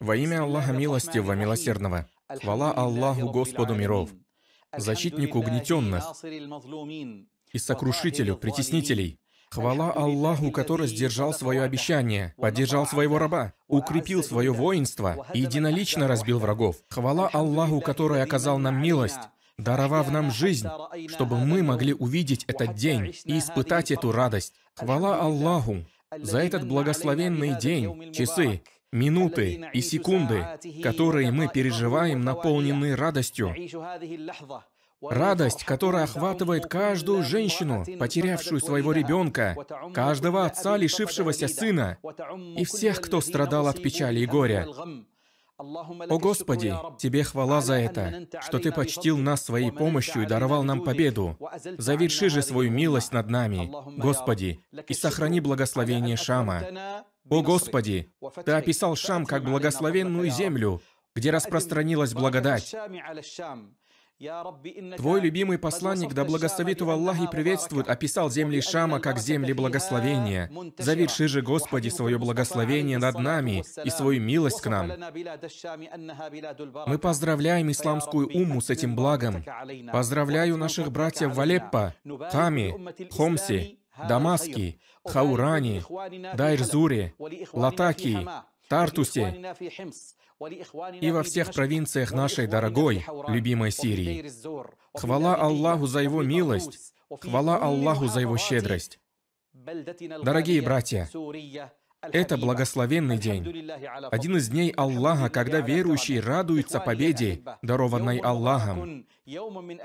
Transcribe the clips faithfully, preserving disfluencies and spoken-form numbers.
Во имя Аллаха Милостивого, Милосердного. Хвала Аллаху, Господу миров, защитнику угнетенных и сокрушителю притеснителей. Хвала Аллаху, который сдержал свое обещание, поддержал своего раба, укрепил свое воинство и единолично разбил врагов. Хвала Аллаху, который оказал нам милость, даровав нам жизнь, чтобы мы могли увидеть этот день и испытать эту радость. Хвала Аллаху за этот благословенный день, часы, минуты и секунды, которые мы переживаем, наполненные радостью. Радость, которая охватывает каждую женщину, потерявшую своего ребенка, каждого отца, лишившегося сына, и всех, кто страдал от печали и горя. О Господи, Тебе хвала за это, что Ты почтил нас своей помощью и даровал нам победу. Заверши же свою милость над нами, Господи, и сохрани благословение Шама. О Господи, Ты описал Шам как благословенную землю, где распространилась благодать. Твой любимый посланник, да благословит его Аллах и приветствует, описал земли Шама как земли благословения. Заверши же, Господи, свое благословение над нами и свою милость к нам. Мы поздравляем исламскую умму с этим благом. Поздравляю наших братьев в Алеппо, Хами, Хомсе, Дамаске, Хауране, Дайрзуре, Латакии, Тартусе и во всех провинциях нашей дорогой, любимой Сирии. Хвала Аллаху за Его милость, хвала Аллаху за Его щедрость. Дорогие братья, это благословенный день. Один из дней Аллаха, когда верующие радуются победе, дарованной Аллахом.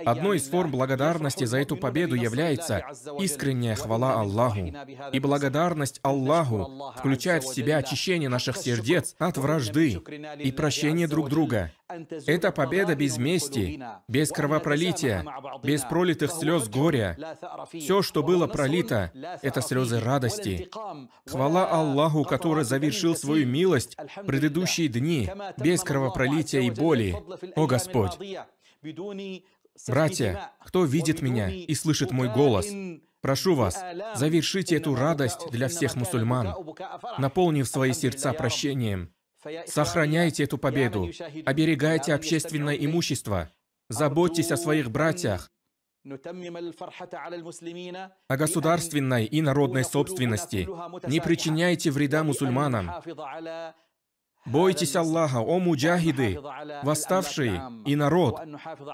Одной из форм благодарности за эту победу является искренняя хвала Аллаху. И благодарность Аллаху включает в себя очищение наших сердец от вражды и прощение друг друга. Это победа без мести, без кровопролития, без пролитых слез горя. Все, что было пролито, это слезы радости. Хвала Аллаху, который завершил свою милость в предыдущие дни, без кровопролития и боли. О Господь! Братья, кто видит меня и слышит мой голос, прошу вас, завершите эту радость для всех мусульман, наполнив свои сердца прощением. Сохраняйте эту победу, оберегайте общественное имущество, заботьтесь о своих братьях, о государственной и народной собственности, не причиняйте вреда мусульманам. Бойтесь Аллаха, о муджахиды, восставшие и народ.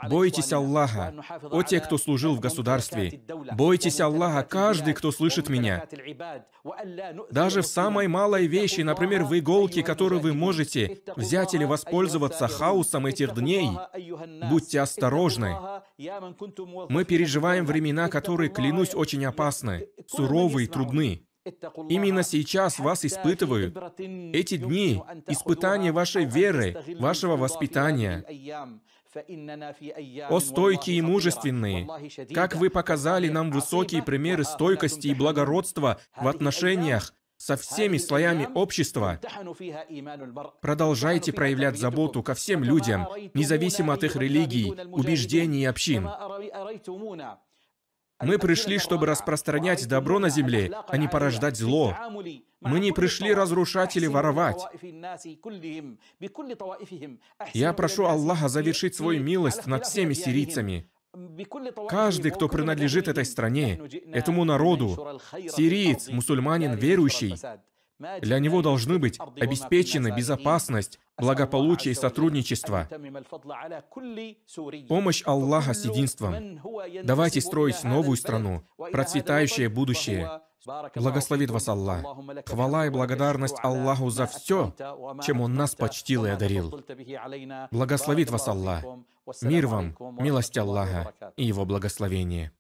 Бойтесь Аллаха, о те, кто служил в государстве. Бойтесь Аллаха, каждый, кто слышит меня. Даже в самой малой вещи, например, в иголке, которую вы можете взять или воспользоваться хаосом этих дней, будьте осторожны. Мы переживаем времена, которые, клянусь, очень опасны, суровы и трудны. Именно сейчас вас испытывают. Эти дни — испытание вашей веры, вашего воспитания. О стойкие и мужественные! Как вы показали нам высокие примеры стойкости и благородства в отношениях со всеми слоями общества, продолжайте проявлять заботу ко всем людям, независимо от их религий, убеждений и общин. Мы пришли, чтобы распространять добро на земле, а не порождать зло. Мы не пришли разрушать или воровать. Я прошу Аллаха завершить свою милость над всеми сирийцами. Каждый, кто принадлежит этой стране, этому народу, сириец, мусульманин, верующий, для него должны быть обеспечены безопасность, благополучие и сотрудничество. Помощь Аллаха с единством. Давайте строить новую страну, процветающее будущее. Благословит вас Аллах. Хвала и благодарность Аллаху за все, чем Он нас почтил и одарил. Благословит вас Аллах. Мир вам, милость Аллаха и Его благословение.